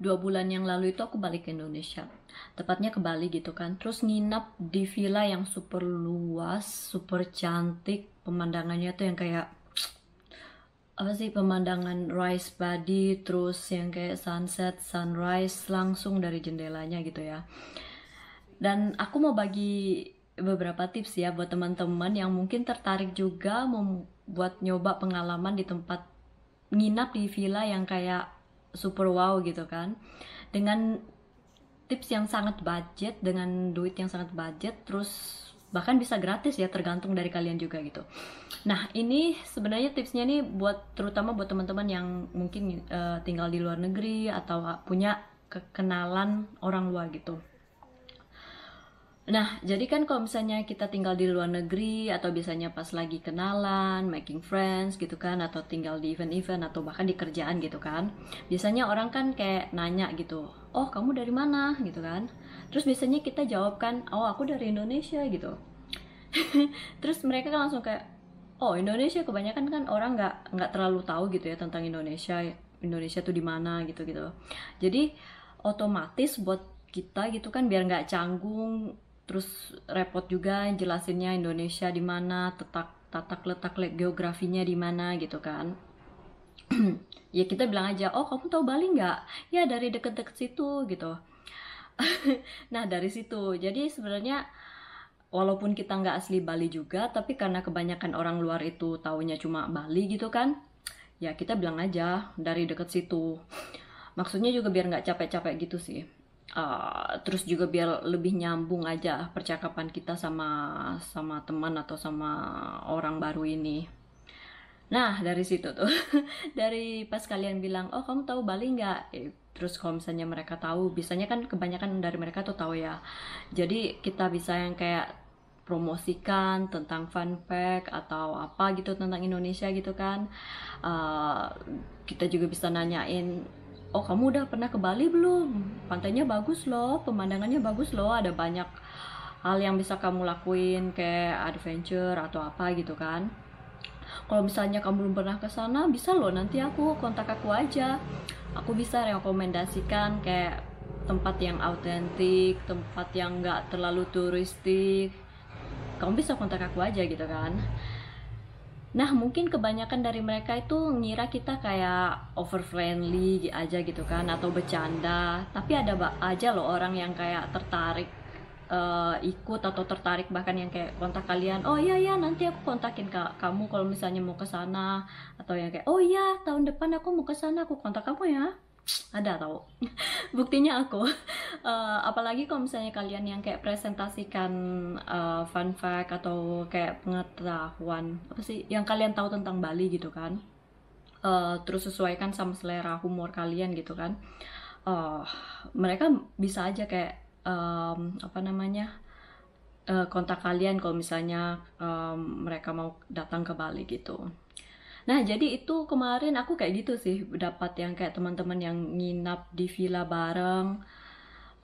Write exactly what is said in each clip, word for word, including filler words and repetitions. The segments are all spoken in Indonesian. dua bulan yang lalu itu aku balik ke Indonesia, tepatnya ke Bali gitu kan. Terus nginap di villa yang super luas, super cantik, pemandangannya tuh yang kayak apa sih, pemandangan rice body, terus yang kayak sunset, sunrise langsung dari jendelanya gitu ya. Dan aku mau bagi beberapa tips ya buat teman-teman yang mungkin tertarik juga membuat nyoba pengalaman di tempat nginap di villa yang kayak super wow gitu kan, dengan tips yang sangat budget, dengan duit yang sangat budget, terus bahkan bisa gratis ya, tergantung dari kalian juga gitu. Nah, ini sebenarnya tipsnya nih buat terutama buat teman-teman yang mungkin uh, tinggal di luar negeri atau punya kenalan orang luar gitu. Nah, jadi kan kalau misalnya kita tinggal di luar negeri atau biasanya pas lagi kenalan, making friends gitu kan, atau tinggal di event-event atau bahkan di kerjaan gitu kan, biasanya orang kan kayak nanya gitu, oh kamu dari mana gitu kan. Terus biasanya kita jawab kan, oh aku dari Indonesia gitu. Terus mereka kan langsung kayak, oh Indonesia. Kebanyakan kan orang nggak nggak terlalu tahu gitu ya tentang Indonesia, Indonesia tuh di mana gitu-gitu. Jadi otomatis buat kita gitu kan, biar nggak canggung, terus repot juga jelasinnya Indonesia di mana, tetak tatak letak geografinya di mana gitu kan. Ya kita bilang aja, oh kamu tahu Bali nggak? Ya dari deket-deket situ gitu. Nah dari situ, jadi sebenarnya walaupun kita nggak asli Bali juga, tapi karena kebanyakan orang luar itu taunya cuma Bali gitu kan, ya kita bilang aja dari deket situ. Maksudnya juga biar nggak capek-capek gitu sih. Uh, terus juga biar lebih nyambung aja percakapan kita sama sama teman atau sama orang baru ini. Nah dari situ tuh, dari pas kalian bilang, oh kamu tahu Bali nggak? Eh, terus kalau misalnya mereka tahu, biasanya kan kebanyakan dari mereka tuh tahu ya. Jadi kita bisa yang kayak promosikan tentang fun fact atau apa gitu tentang Indonesia gitu kan. Uh, kita juga bisa nanyain, oh kamu udah pernah ke Bali belum? Pantainya bagus loh, pemandangannya bagus loh, ada banyak hal yang bisa kamu lakuin kayak adventure atau apa gitu kan. Kalau misalnya kamu belum pernah ke sana, bisa loh nanti aku kontak aku aja. Aku bisa rekomendasikan kayak tempat yang autentik, tempat yang nggak terlalu turistik. Kamu bisa kontak aku aja gitu kan. Nah mungkin kebanyakan dari mereka itu ngira kita kayak over friendly aja gitu kan, atau bercanda. Tapi ada aja loh orang yang kayak tertarik uh, ikut atau tertarik, bahkan yang kayak kontak kalian, oh iya ya nanti aku kontakin ka kamu kalau misalnya mau ke sana. Atau yang kayak, oh iya tahun depan aku mau ke sana, aku kontak kamu ya. Ada tau. Buktinya aku. Uh, apalagi kalau misalnya kalian yang kayak presentasikan uh, fun fact atau kayak pengetahuan apa sih yang kalian tahu tentang Bali gitu kan. Uh, terus sesuaikan sama selera humor kalian gitu kan. Uh, mereka bisa aja kayak um, apa namanya uh, kontak kalian kalau misalnya um, mereka mau datang ke Bali gitu. Nah jadi itu kemarin aku kayak gitu sih, dapat yang kayak teman-teman yang nginap di villa bareng,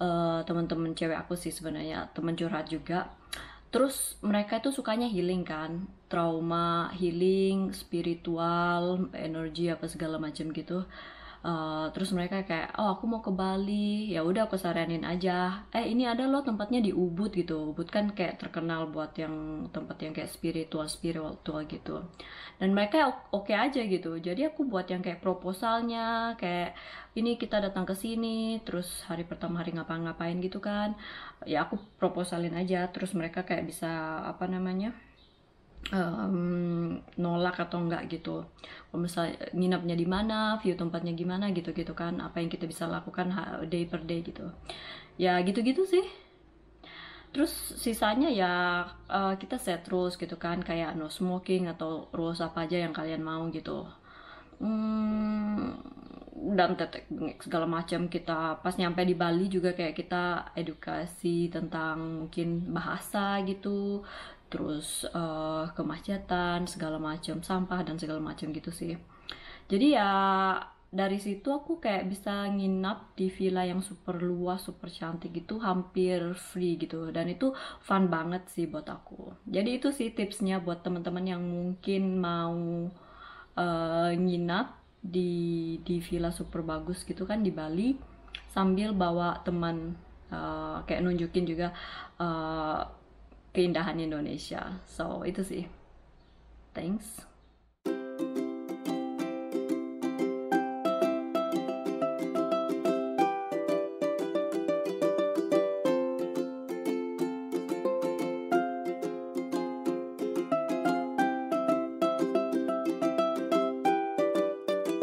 uh, teman-teman cewek aku sih sebenarnya, teman curhat juga. Terus mereka itu sukanya healing kan, trauma healing, spiritual, energi apa segala macam gitu. Uh, terus mereka kayak, oh aku mau ke Bali, ya udah aku saranin aja, eh ini ada loh tempatnya di Ubud gitu. Ubud kan kayak terkenal buat yang tempat yang kayak spiritual spiritual gitu, dan mereka oke aja gitu. Jadi aku buat yang kayak proposalnya, kayak ini kita datang ke sini, terus hari pertama hari ngapa-ngapain gitu kan, ya aku proposalin aja. Terus mereka kayak bisa apa namanya Um, nolak atau enggak gitu. Kalau misalnya nginapnya di mana, view tempatnya gimana gitu-gitu kan, apa yang kita bisa lakukan day per day gitu. Ya gitu-gitu sih. Terus sisanya ya uh, kita set rules gitu kan, kayak no smoking atau rules apa aja yang kalian mau gitu. Hmm, dan tetek bengek segala macam. Kita pas nyampe di Bali juga kayak kita edukasi tentang mungkin bahasa gitu, terus uh, kemacetan segala macam, sampah dan segala macam gitu sih. Jadi ya dari situ aku kayak bisa nginap di villa yang super luas, super cantik gitu, hampir free gitu, dan itu fun banget sih buat aku. Jadi itu sih tipsnya buat teman-teman yang mungkin mau uh, nginap di di villa super bagus gitu kan di Bali. sambil bawa teman, uh, kayak nunjukin juga uh, keindahan Indonesia. So itu sih. Thanks.